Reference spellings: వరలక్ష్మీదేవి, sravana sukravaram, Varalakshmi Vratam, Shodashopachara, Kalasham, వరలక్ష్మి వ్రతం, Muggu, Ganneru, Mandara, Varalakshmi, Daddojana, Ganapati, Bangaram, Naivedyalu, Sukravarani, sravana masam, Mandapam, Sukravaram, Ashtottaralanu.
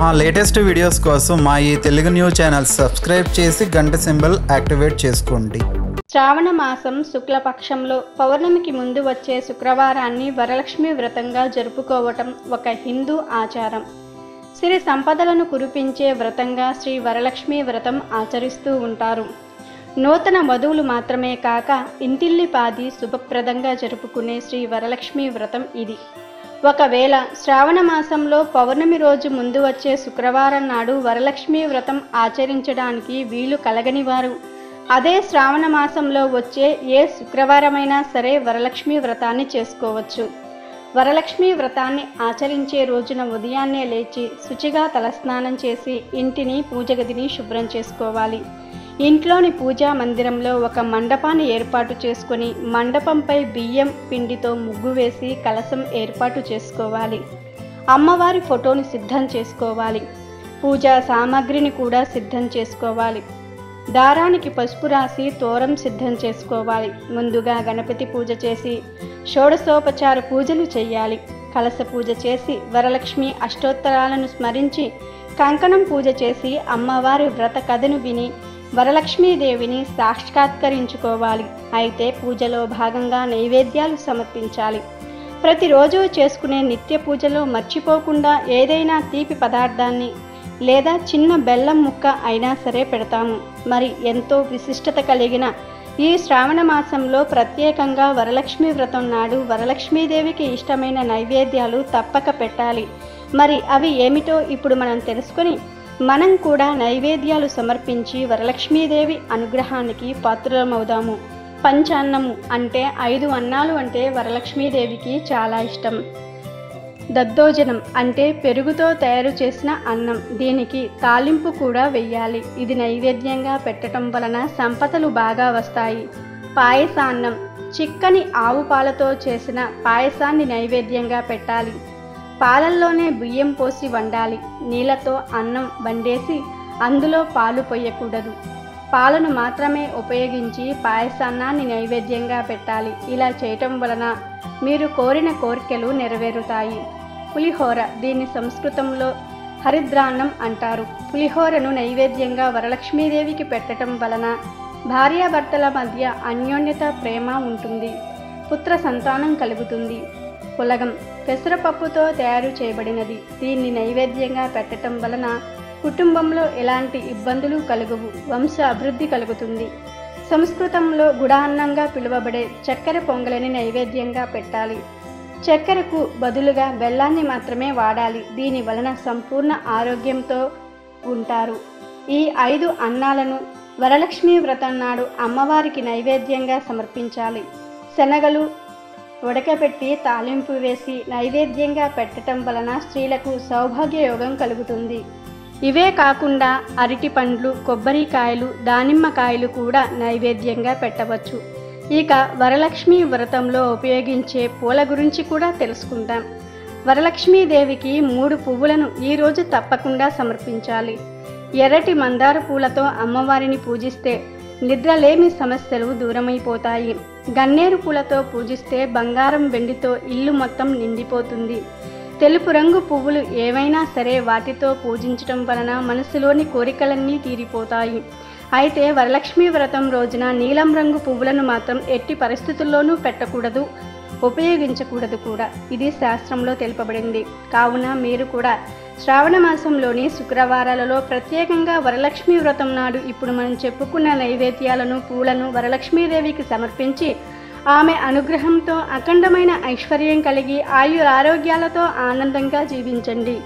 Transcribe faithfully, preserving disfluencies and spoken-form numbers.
మా latest videos కోసం మా ఈ తెలుగు న్యూస్ ఛానల్ సబ్స్క్రైబ్ చేసి గంట సింబల్ యాక్టివేట్ చేసుకోండి. శ్రావణ మాసం శుక్లపక్షంలో పౌర్ణమికి ముందు వచ్చే శుక్రవారాన్ని వరలక్ష్మి వ్రతంగా జరుపుకోవటం ఒక హిందూ ఆచారం. శ్రీ సంపదలను కురిపించే వ్రతంగా శ్రీ వరలక్ష్మి వ్రతం ఆచరిస్తూ ఉంటారు. నూతన వధువులు మాత్రమే కాక ఇంటిల్లి పాది శుభప్రదంగా జరుపుకునే శ్రీ వరలక్ష్మి వ్రతం ఇది. ఒకవేళ శ్రావణ మాసంలో పౌర్ణమి రోజు ముందు వచ్చే శుక్రవారం నాడు వరలక్ష్మి వ్రతం ఆచరించడానికి వీలు కలగని వారు అదే శ్రావణ మాసంలో వచ్చే ఏ శుక్రవారమైనా సరే వరలక్ష్మి వ్రతాన్ని చేసుకోవచ్చు. వరలక్ష్మి వ్రతాన్ని ఆచరించే రోజున ఉదయాన్నే లేచి శుచిగా తలస్నానం చేసి ఇంటిని, పూజగదిని శుభ్రం చేసుకోవాలి. ఇంట్లోని పూజా మందిరంలో ఒక మండపాన్ని ఏర్పాటు చేసుకొని మండపంపై బియ్యం పిండితో ముగ్గు వేసి కలశం ఏర్పాటు చేసుకోవాలి. అమ్మవారి ఫోటోని సిద్ధం చేసుకోవాలి. పూజా సామాగ్రిని కూడా సిద్ధం చేసుకోవాలి. దారానికి పసుపు రాసి తోరం సిద్ధం చేసుకోవాలి. ముందుగా గణపతి పూజ చేసి షోడశోపచార పూజలు చేయాలి. కలశ పూజ చేసి వరలక్ష్మి అష్టోత్తరాలను స్మరించి కంకణం పూజ చేసి అమ్మవారి వ్రత కథను విని వరలక్ష్మీదేవిని సాక్షాత్కరించుకోవాలి. అయితే పూజలో భాగంగా నైవేద్యాలు సమర్పించాలి. ప్రతిరోజు చేసుకునే నిత్య పూజలో మర్చిపోకుండా ఏదైనా తీపి పదార్థాన్ని లేదా చిన్న బెల్లం ముక్క అయినా సరే పెడతాము. మరి ఎంతో విశిష్టత కలిగిన ఈ శ్రావణ మాసంలో ప్రత్యేకంగా వరలక్ష్మి వ్రతం నాడు వరలక్ష్మీదేవికి ఇష్టమైన నైవేద్యాలు తప్పక పెట్టాలి. మరి అవి ఏమిటో ఇప్పుడు మనం తెలుసుకొని మనం కూడా నైవేద్యాలు సమర్పించి వరలక్ష్మీదేవి అనుగ్రహానికి పాత్రులమవుదాము. పంచాన్నము అంటే ఐదు అన్నాలు అంటే వరలక్ష్మీదేవికి చాలా ఇష్టం. దద్దోజనం అంటే పెరుగుతో తయారు చేసిన అన్నం. దీనికి తాలింపు కూడా వెయ్యాలి. ఇది నైవేద్యంగా పెట్టడం వలన సంపదలు బాగా వస్తాయి. పాయసాన్నం చిక్కని ఆవు పాలతో చేసిన పాయసాన్ని నైవేద్యంగా పెట్టాలి. పాలల్లోనే బియ్యం పోసి వండాలి. నీళ్ళతో అన్నం వండేసి అందులో పాలు పోయకూడదు. పాలను మాత్రమే ఉపయోగించి పాయసాన్నాన్ని నైవేద్యంగా పెట్టాలి. ఇలా చేయటం వలన మీరు కోరిన కోరికలు నెరవేరుతాయి. పులిహోర, దీన్ని సంస్కృతంలో హరిద్రాన్నం అంటారు. పులిహోరను నైవేద్యంగా వరలక్ష్మీదేవికి పెట్టడం వలన భార్యాభర్తల మధ్య అన్యోన్యత, ప్రేమ ఉంటుంది. పుత్ర సంతానం కలుగుతుంది. పులగం పెసరపప్పుతో తయారు చేయబడినది. దీన్ని నైవేద్యంగా పెట్టడం వలన కుటుంబంలో ఎలాంటి ఇబ్బందులు కలుగువు, వంశ అభివృద్ధి కలుగుతుంది. సంస్కృతంలో గుడాన్నంగా పిలువబడే చక్కెర పొంగలిని నైవేద్యంగా పెట్టాలి. చక్కెరకు బదులుగా బెల్లాన్ని మాత్రమే వాడాలి. దీని వలన సంపూర్ణ ఆరోగ్యంతో ఉంటారు. ఈ ఐదు అన్నాలను వరలక్ష్మీ వ్రతం నాడు అమ్మవారికి నైవేద్యంగా సమర్పించాలి. శనగలు ఉడకబెట్టి తాలింపు వేసి నైవేద్యంగా పెట్టడం వలన స్త్రీలకు సౌభాగ్యయోగం కలుగుతుంది. ఇవే కాకుండా అరటి పండ్లు, కొబ్బరికాయలు, దానిమ్మకాయలు కూడా నైవేద్యంగా పెట్టవచ్చు. ఇక వరలక్ష్మి వ్రతంలో ఉపయోగించే పూల గురించి కూడా తెలుసుకుందాం. వరలక్ష్మీదేవికి మూడు పువ్వులను ఈరోజు తప్పకుండా సమర్పించాలి. ఎర్రటి మందార పూలతో అమ్మవారిని పూజిస్తే నిద్రలేమి సమస్యలు దూరమైపోతాయి. గన్నేరు పూలతో పూజిస్తే బంగారం, వెండితో ఇల్లు మొత్తం నిండిపోతుంది. తెలుపు రంగు పువ్వులు ఏవైనా సరే వాటితో పూజించడం వలన మనసులోని కోరికలన్నీ తీరిపోతాయి. అయితే వరలక్ష్మి వ్రతం రోజున నీలం రంగు పువ్వులను మాత్రం ఎట్టి పరిస్థితుల్లోనూ పెట్టకూడదు, ఉపయోగించకూడదు కూడా. ఇది శాస్త్రంలో తెలుపబడింది. కావున మీరు కూడా శ్రావణ మాసంలోని శుక్రవారాలలో ప్రత్యేకంగా వరలక్ష్మి వ్రతం నాడు ఇప్పుడు మనం చెప్పుకున్న నైవేద్యాలను, పూలను వరలక్ష్మీదేవికి సమర్పించి ఆమె అనుగ్రహంతో అఖండమైన ఐశ్వర్యం కలిగి ఆయురారోగ్యాలతో ఆనందంగా జీవించండి.